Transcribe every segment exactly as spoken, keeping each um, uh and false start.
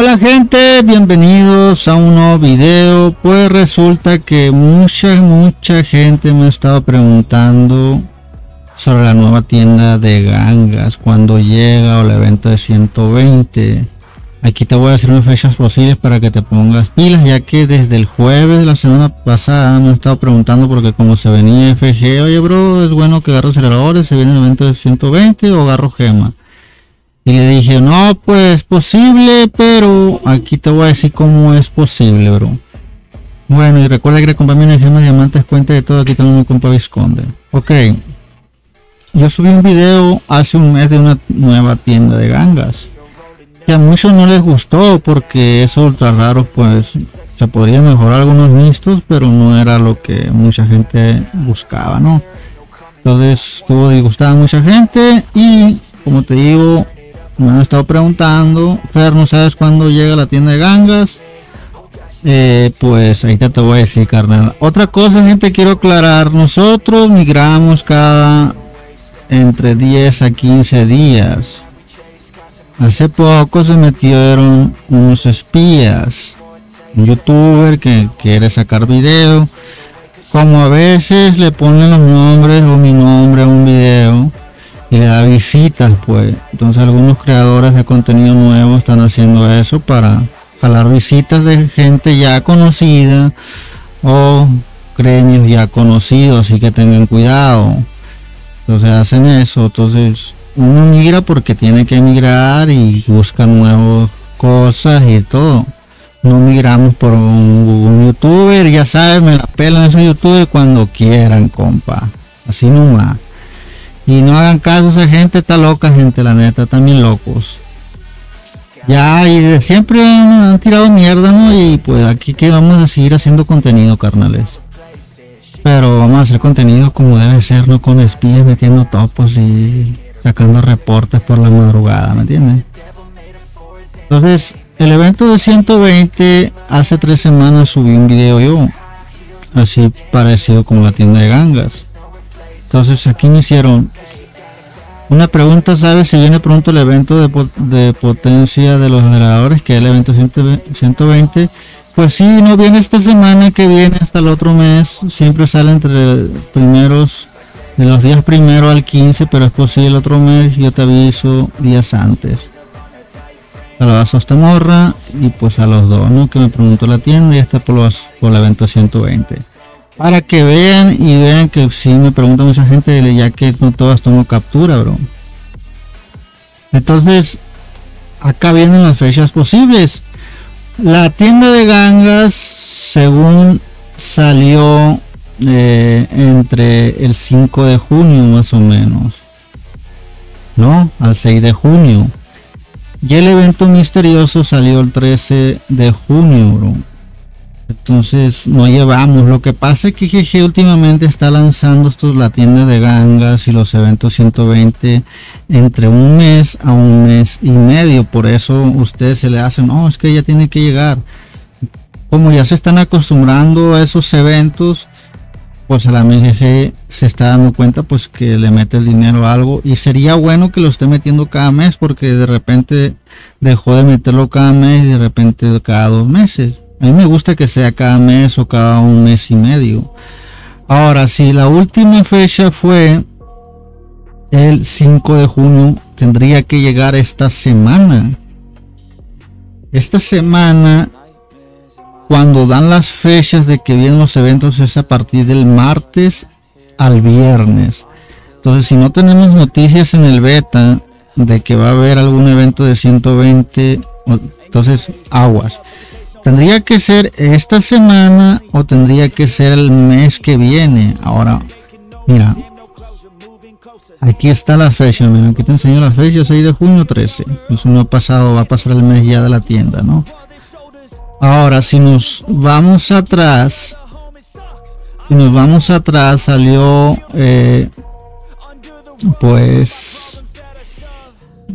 Hola gente, bienvenidos a un nuevo video. Pues resulta que mucha mucha gente me ha estado preguntando sobre la nueva tienda de gangas, cuando llega, o la venta de ciento veinte. Aquí te voy a decir unas fechas posibles para que te pongas pilas, ya que desde el jueves de la semana pasada me han estado preguntando, porque como se venía F G, oye bro, es bueno que agarro aceleradores, se viene el evento de ciento veinte o agarro gema. Y le dije, no, pues es posible, pero aquí te voy a decir cómo es posible, bro. Bueno, y recuerda que la compra mina de gemas, diamantes, cuenta de todo, aquí tengo mi compa Vizconde. Ok, yo subí un video hace un mes de una nueva tienda de gangas, que a muchos no les gustó porque es ultra raro, pues se podría mejorar algunos listos, pero no era lo que mucha gente buscaba, ¿no? Entonces estuvo disgustada mucha gente y, como te digo, me han estado preguntando, Fer, ¿no sabes cuándo llega la tienda de gangas? Eh, pues ahí te, te voy a decir, carnal. Otra cosa, gente, quiero aclarar, nosotros migramos cada entre diez a quince días. Hace poco se metieron unos espías, un youtuber que quiere sacar video. Como a veces le ponen los nombres o mi nombre a un video y le da visitas, pues entonces algunos creadores de contenido nuevo están haciendo eso para jalar visitas de gente ya conocida o gremios ya conocidos, así que tengan cuidado. Entonces hacen eso, entonces uno migra porque tiene que migrar y busca nuevas cosas y todo. No migramos por un, un youtuber, ya sabes, me la pelan esos youtubers cuando quieran, compa, así nomás. Y no hagan caso, esa gente está loca, gente, la neta, también locos. Ya, y siempre han tirado mierda, ¿no? Y pues aquí que vamos a seguir haciendo contenido, carnales. Pero vamos a hacer contenido como debe ser, no con espías metiendo topos y sacando reportes por la madrugada, ¿me entiendes? Entonces, el evento de ciento veinte, hace tres semanas subí un video yo, así parecido como la tienda de gangas. Entonces aquí me hicieron una pregunta, ¿sabes si viene pronto el evento de, pot de potencia de los generadores, que es el evento ciento veinte? Pues sí, no viene esta semana que viene, hasta el otro mes, siempre sale entre primeros, de los días primero al quince, pero es posible el otro mes, yo te aviso días antes. Saludos a esta morra y pues a los dos, ¿no? Que me preguntó la tienda y está por, los, por el evento ciento veinte. Para que vean y vean que si me pregunta mucha gente, ya que no todas tomo captura, bro. Entonces, acá vienen las fechas posibles. La tienda de gangas, según salió eh, entre el cinco de junio más o menos, ¿no? Al seis de junio. Y el evento misterioso salió el trece de junio, bro. Entonces no llevamos. Lo que pasa es que G G últimamente está lanzando estos, la tienda de gangas y los eventos ciento veinte, entre un mes a un mes y medio. Por eso ustedes se le hacen, no, es que ya tiene que llegar. Como ya se están acostumbrando a esos eventos, pues a la M G G se está dando cuenta pues que le mete el dinero a algo, y sería bueno que lo esté metiendo cada mes, porque de repente dejó de meterlo cada mes y de repente cada dos meses. A mí me gusta que sea cada mes o cada un mes y medio. Ahora, si la última fecha fue el cinco de junio, tendría que llegar esta semana. Esta semana, cuando dan las fechas de que vienen los eventos, es a partir del martes al viernes. Entonces, si no tenemos noticias en el beta de que va a haber algún evento de ciento veinte, entonces aguas. Tendría que ser esta semana o tendría que ser el mes que viene. Ahora, mira, aquí está la fecha, mira, aquí te enseño la fecha, seis de junio, trece. Eso no ha pasado, va a pasar el mes ya de la tienda, ¿no? Ahora, si nos vamos atrás, si nos vamos atrás, salió, eh, pues,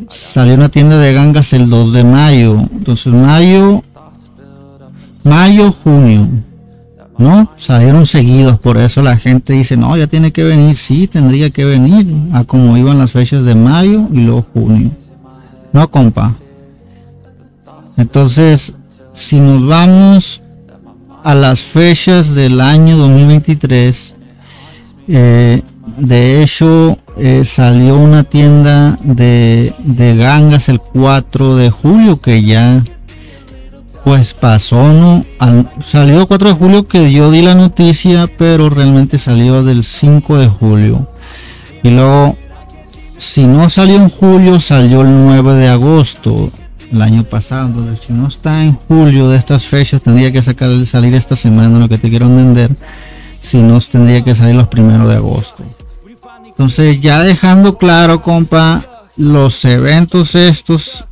salió una tienda de gangas el dos de mayo. Entonces, mayo, mayo, junio, ¿no? Salieron seguidos, por eso la gente dice, no, ya tiene que venir. Sí, tendría que venir, a como iban las fechas de mayo y luego junio. No, compa. Entonces, si nos vamos a las fechas del año dos mil veintitrés, eh, de hecho eh, salió una tienda de, de gangas el cuatro de julio, que ya pues pasó, no al, salió el cuatro de julio que yo di la noticia, pero realmente salió del cinco de julio, y luego si no salió en julio salió el nueve de agosto el año pasado. Entonces, si no está en julio de estas fechas, tendría que sacar, salir esta semana, lo que te quiero entender. Si no, tendría que salir los primeros de agosto. Entonces, ya dejando claro, compa, los eventos estos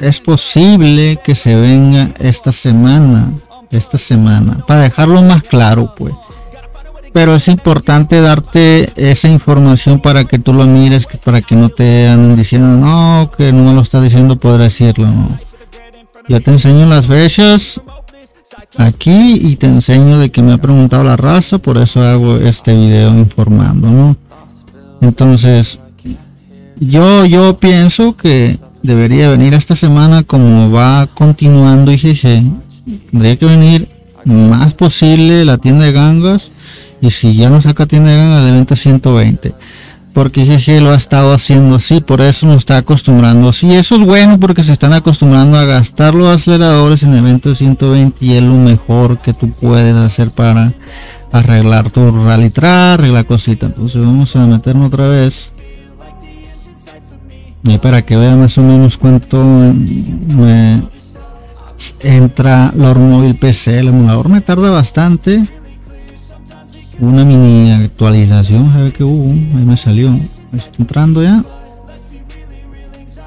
es posible que se venga esta semana, esta semana, para dejarlo más claro, pues. Pero es importante darte esa información para que tú lo mires, para que no te anden diciendo, no, que no me lo está diciendo, podrá decirlo, no. Yo te enseño las fechas aquí y te enseño de que me ha preguntado la raza, por eso hago este video informando, ¿no? Entonces, yo, yo pienso que debería venir esta semana, como va continuando I G G, tendría que venir más posible la tienda de gangas. Y si ya no saca tienda de gangas, de venta ciento veinte, porque I G G lo ha estado haciendo así, por eso nos está acostumbrando así. Eso es bueno, porque se están acostumbrando a gastar los aceleradores en evento de ciento veinte, y es lo mejor que tú puedes hacer para arreglar tu rally track, arreglar cositas. Entonces vamos a meternos otra vez, y para que vean más o menos cuánto me entra la Ormóvil P C. El emulador me tarda bastante, una mini actualización, a ver que hubo, ahí me salió, está entrando ya.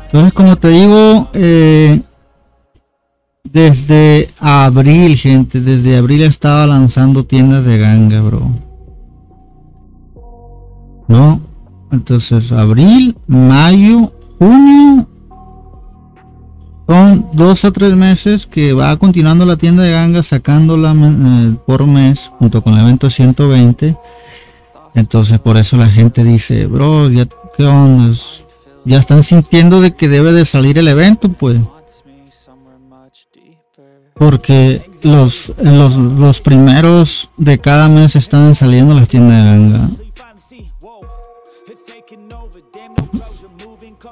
Entonces, como te digo, eh, desde abril, gente, desde abril estaba lanzando tiendas de ganga, bro, no. Entonces, abril, mayo, junio, son dos a tres meses que va continuando la tienda de gangas, sacándola eh, por mes, junto con el evento ciento veinte. Entonces, por eso la gente dice, bro, ya, ¿qué onda? Ya están sintiendo de que debe de salir el evento, pues. Porque los, los, los primeros de cada mes están saliendo las tiendas de ganga.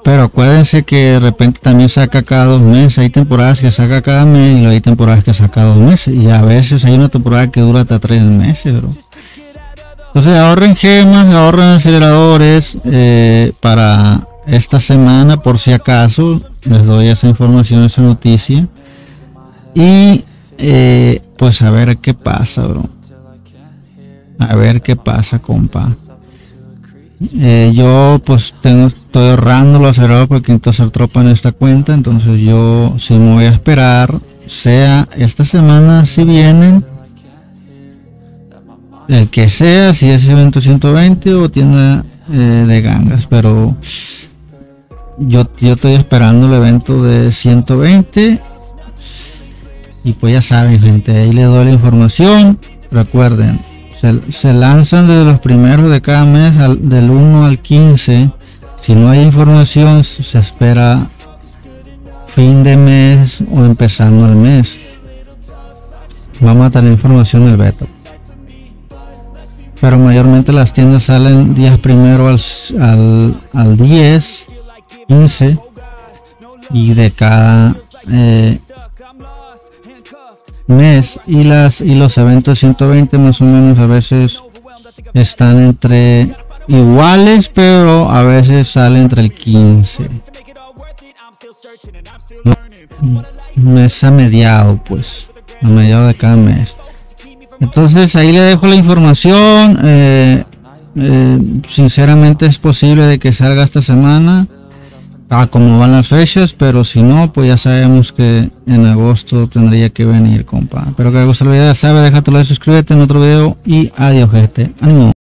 Pero acuérdense que de repente también saca cada dos meses, hay temporadas que saca cada mes y hay temporadas que saca dos meses, y a veces hay una temporada que dura hasta tres meses, bro. Entonces ahorren gemas, ahorren aceleradores eh, para esta semana, por si acaso. Les doy esa información, esa noticia, y eh, pues a ver qué pasa, bro, a ver qué pasa, compa. Eh, yo pues tengo, estoy ahorrando los aceleradores porque intento hacer tropa en esta cuenta. Entonces yo si me voy a esperar, sea esta semana si vienen, el que sea, si es evento ciento veinte o tienda eh, de gangas. Pero yo, yo estoy esperando el evento de ciento veinte, y pues ya saben, gente, ahí les doy la información. Recuerden, Se, se lanzan desde los primeros de cada mes, al, del uno al quince. Si no hay información, se espera fin de mes o empezando el mes. Vamos a tener información del beta, pero mayormente las tiendas salen días primero al, al, al diez, quince y de cada eh, mes, y las y los eventos ciento veinte más o menos a veces están entre iguales, pero a veces sale entre el quince, mes a mediado, pues a mediado de cada mes. Entonces ahí le dejo la información. eh, eh, sinceramente es posible de que salga esta semana, Ah, como van las fechas, pero si no, pues ya sabemos que en agosto tendría que venir, compa. Pero que te guste el video, ya sabes, déjate like, suscríbete en otro video, y adiós, gente. Ánimo.